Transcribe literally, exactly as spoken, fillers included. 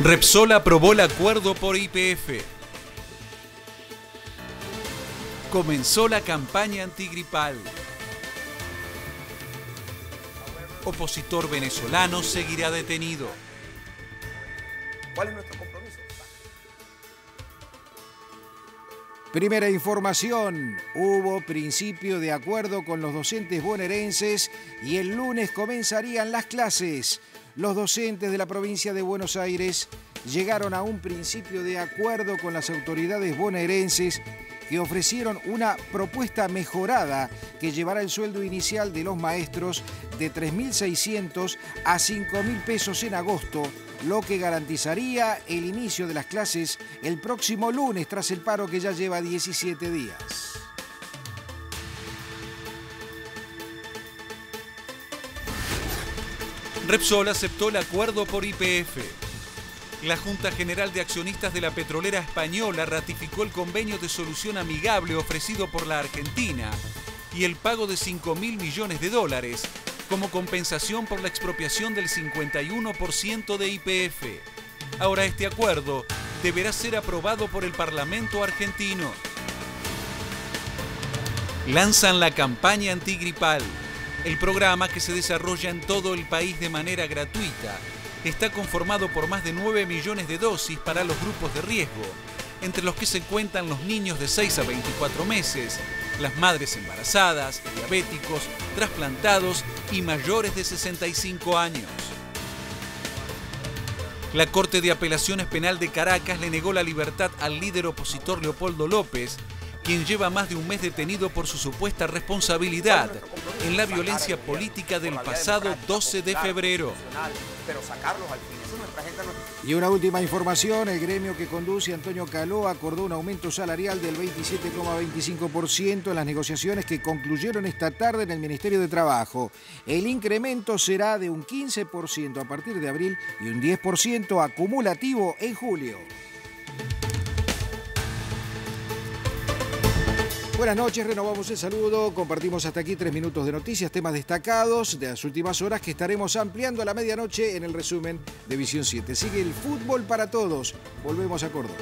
Repsol aprobó el acuerdo por Y P F. Comenzó la campaña antigripal. Opositor venezolano seguirá detenido. ¿Cuál es nuestro compromiso? Primera información, hubo principio de acuerdo con los docentes bonaerenses y el lunes comenzarían las clases. Los docentes de la provincia de Buenos Aires llegaron a un principio de acuerdo con las autoridades bonaerenses que ofrecieron una propuesta mejorada que llevará el sueldo inicial de los maestros de tres mil seiscientos a cinco mil pesos en agosto, lo que garantizaría el inicio de las clases el próximo lunes tras el paro que ya lleva diecisiete días. Repsol aceptó el acuerdo por Y P F. La Junta General de Accionistas de la Petrolera Española ratificó el convenio de solución amigable ofrecido por la Argentina y el pago de cinco mil millones de dólares como compensación por la expropiación del cincuenta y uno por ciento de Y P F. Ahora este acuerdo deberá ser aprobado por el Parlamento argentino. Lanzan la campaña antigripal. El programa, que se desarrolla en todo el país de manera gratuita, está conformado por más de nueve millones de dosis para los grupos de riesgo, entre los que se cuentan los niños de seis a veinticuatro meses, las madres embarazadas, diabéticos, trasplantados y mayores de sesenta y cinco años. La Corte de Apelaciones Penal de Caracas le negó la libertad al líder opositor Leopoldo López, quien lleva más de un mes detenido por su supuesta responsabilidad en la violencia política del pasado doce de febrero. Y una última información, el gremio que conduce Antonio Caló acordó un aumento salarial del veintisiete coma veinticinco por ciento en las negociaciones que concluyeron esta tarde en el Ministerio de Trabajo. El incremento será de un quince por ciento a partir de abril y un diez por ciento acumulativo en julio. Buenas noches, renovamos el saludo, compartimos hasta aquí tres minutos de noticias, temas destacados de las últimas horas que estaremos ampliando a la medianoche en el resumen de Visión siete. Sigue el fútbol para todos, volvemos a Córdoba.